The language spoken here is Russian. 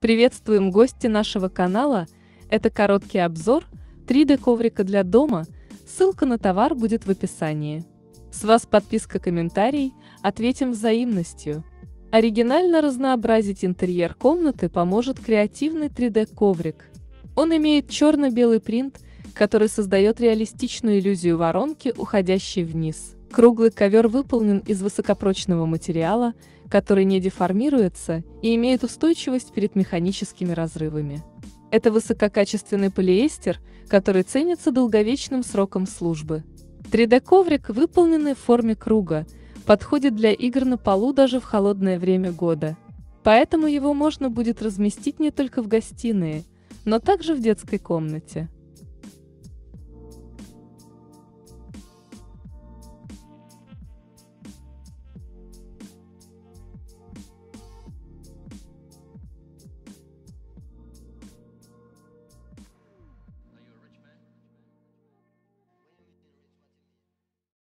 Приветствуем гостей нашего канала, это короткий обзор 3D коврика для дома, ссылка на товар будет в описании. С вас подписка, комментарий, ответим взаимностью. Оригинально разнообразить интерьер комнаты поможет креативный 3D коврик. Он имеет черно-белый принт, который создает реалистичную иллюзию воронки, уходящей вниз. Круглый ковер выполнен из высокопрочного материала, который не деформируется и имеет устойчивость перед механическими разрывами. Это высококачественный полиэстер, который ценится долговечным сроком службы. 3D-коврик, выполненный в форме круга, подходит для игр на полу даже в холодное время года. Поэтому его можно будет разместить не только в гостиной, но также в детской комнате.